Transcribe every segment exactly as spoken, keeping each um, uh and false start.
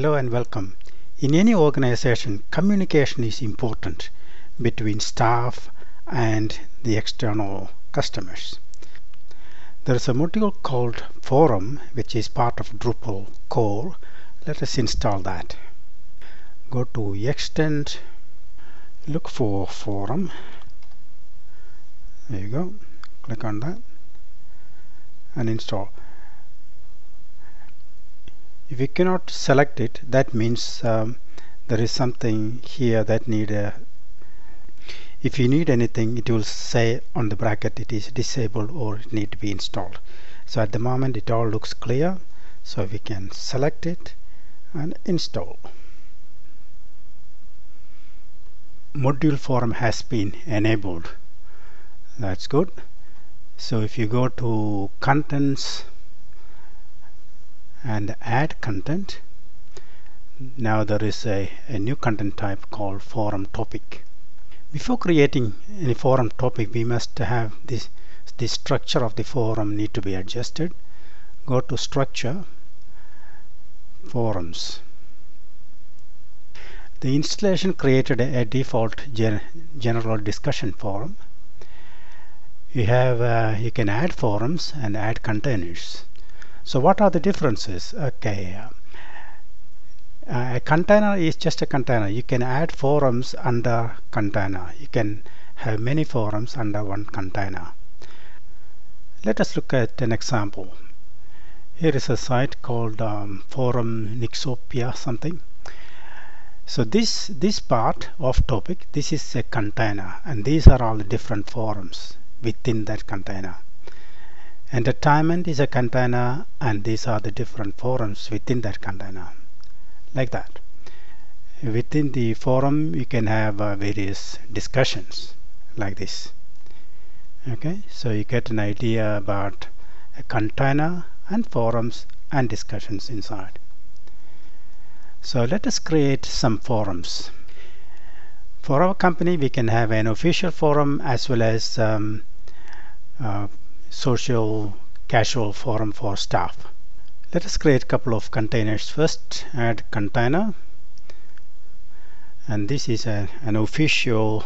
Hello and welcome. In any organization, communication is important between staff and the external customers. There is a module called Forum, which is part of Drupal Core. Let us install that. Go to Extend, look for Forum. There you go. Click on that and install. If you cannot select it, that means um, there is something here that need a, if you need anything, it will say on the bracket it is disabled or it need to be installed. So at the moment it all looks clear, so we can select it and install. Module Forum has been enabled. That's good. So if you go to Contents and add content, now there is a, a new content type called forum topic. Before creating any forum topic, we must have this the structure of the forum need to be adjusted. Go to structure, forums. The installation created a, a default gen, general discussion forum. You have uh, you can add forums and add containers. So what are the differences? Okay, uh, a container is just a container. You can add forums under container. You can have many forums under one container. Let us look at an example. Here is a site called um, Forum Nixopia something. So this this part of topic, this is a container, and these are all the different forums within that container. Entertainment is a container, and these are the different forums within that container, like that. Within the forum you can have uh, various discussions like this. Okay, so you get an idea about a container and forums and discussions inside. So let us create some forums. For our company we can have an official forum as well as um, uh, social casual forum for staff. Let us create a couple of containers first. Add container, and this is a, an official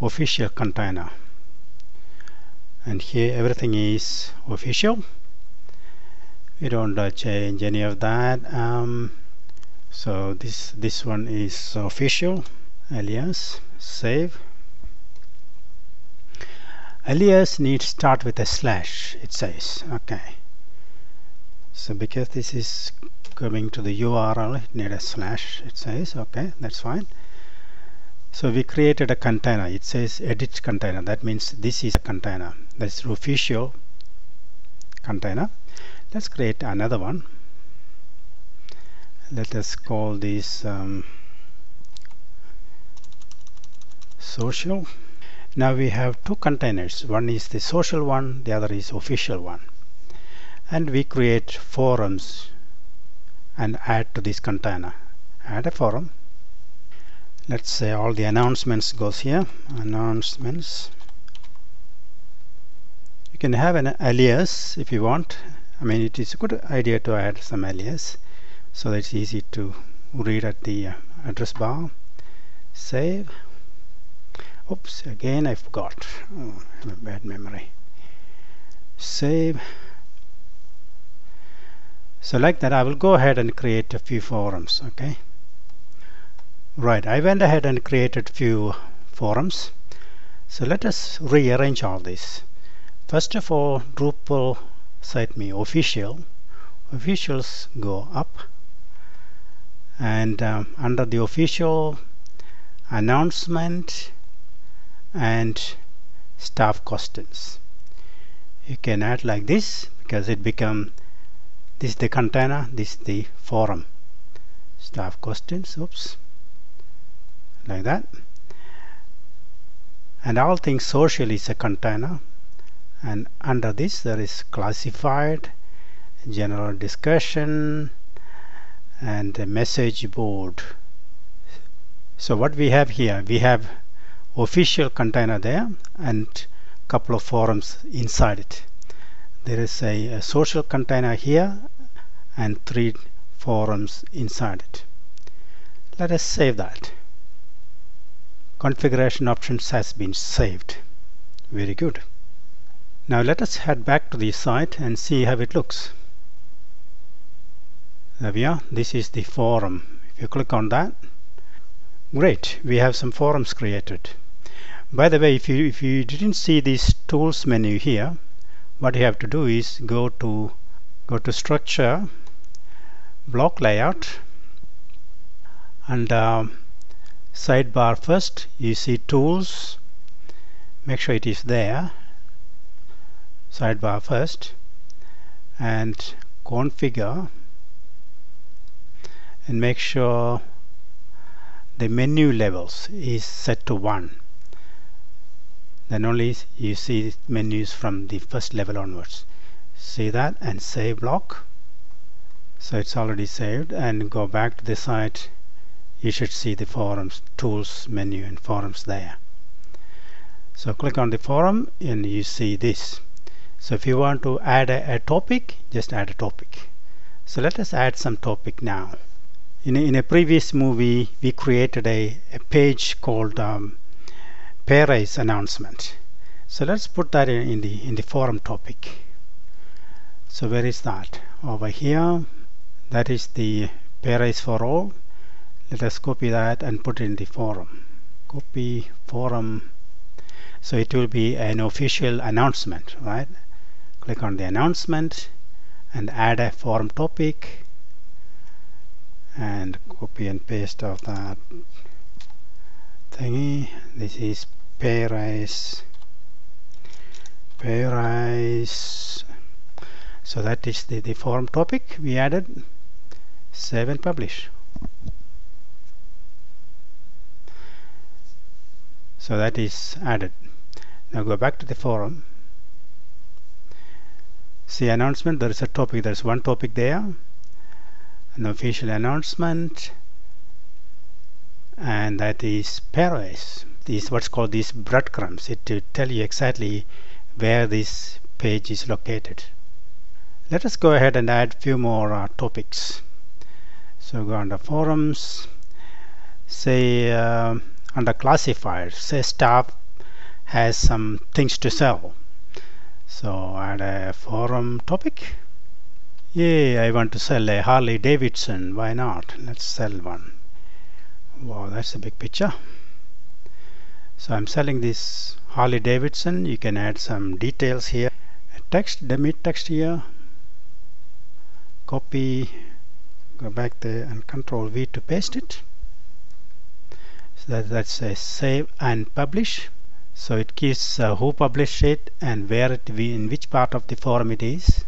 official container, and here everything is official. We don't uh, change any of that. Um, so this this one is official. Alias, save. Alias needs start with a slash, it says. Okay, so because this is coming to the U R L, it needs a slash, it says. Okay, that's fine. So we created a container. It says edit container. That means this is a container. That's official container. Let's create another one. Let us call this um, social. Now we have two containers. One is the social one, the other is official one. And we create forums and add to this container. Add a forum. Let's say all the announcements goes here. Announcements. You can have an alias if you want. I mean, it is a good idea to add some alias so that it's easy to read at the address bar. Save. Oops, again I forgot. Oh, I have a bad memory. Save. So like that, I will go ahead and create a few forums. Okay. Right, I went ahead and created few forums. So let us rearrange all this. First of all, Drupal site dot me official. Officials go up, and um, under the official, announcement and staff questions. You can add like this because it become this is the container, this is the forum. Staff questions, oops, like that. And all things social is a container, and under this there is classified, general discussion, and a message board. So what we have here, we have official container there and couple of forums inside it. There is a, a social container here and three forums inside it. Let us save that. Configuration options has been saved. Very good. Now let us head back to the site and see how it looks. There we are. This is the forum. If you click on that, great, we have some forums created. By the way, if you if you didn't see this tools menu here, what you have to do is go to go to structure, block layout, and uh, sidebar first. You see tools. Make sure it is there. Sidebar first, and configure, and make sure the menu levels is set to one. Then only you see menus from the first level onwards. See that and save block. So it's already saved, and go back to the site. You should see the forums, tools menu and forums there. So click on the forum and you see this. So if you want to add a, a topic, just add a topic. So let us add some topic now. In a, in a previous movie, we created a, a page called um, Paris announcement. So let's put that in, in the in the forum topic. So where is that? Over here. That is the Paris for all. Let us copy that and put it in the forum. Copy forum. So it will be an official announcement, right? Click on the announcement and add a forum topic, and copy and paste of that thingy. This is Paris, Paris. So that is the, the forum topic we added. Save and publish. So that is added. Now go back to the forum. See announcement, there is a topic, there is one topic there. An official announcement, and that is Paris. This what's called these breadcrumbs. It will tell you exactly where this page is located. Let us go ahead and add few more uh, topics. So go under forums, say uh, under classifiers, say staff has some things to sell. So add a forum topic. Yay, I want to sell a Harley-Davidson. Why not? Let's sell one. Wow, that's a big picture. So I'm selling this Harley-Davidson. You can add some details here. A text, dummy text here. Copy, go back there and Control V to paste it. So that, that's a save and publish. So it gives uh, who published it and where it be, in which part of the forum it is,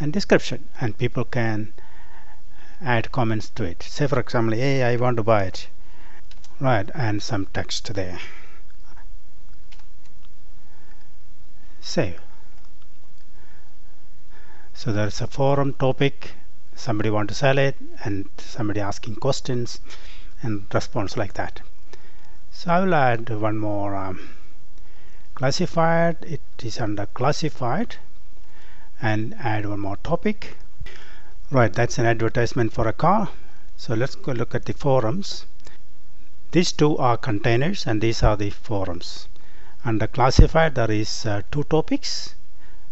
and description, and people can add comments to it. Say for example, hey, I want to buy it, right, and some text there. Save. So there's a forum topic, somebody want to sell it, and somebody asking questions and response like that. So I will add one more um, classified. It is under classified, and add one more topic. Right, that's an advertisement for a car. So let's go look at the forums. These two are containers and these are the forums. Under classified there is uh, two topics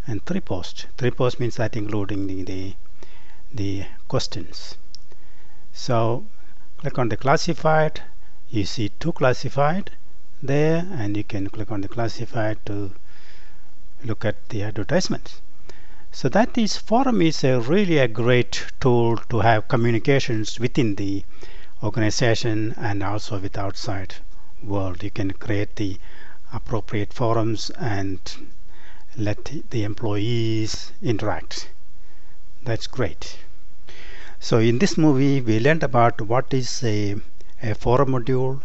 and three posts. Three posts means that including the, the, the questions. So click on the classified, you see two classified there, and you can click on the classified to look at the advertisements. So that is forum is a really a great tool to have communications within the organization and also with outside world. You can create the appropriate forums and let the employees interact. That's great. So in this movie we learned about what is a, a forum module,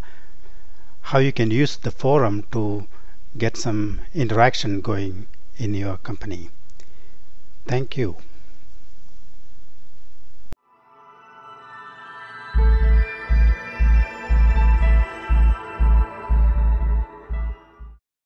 how you can use the forum to get some interaction going in your company. Thank you.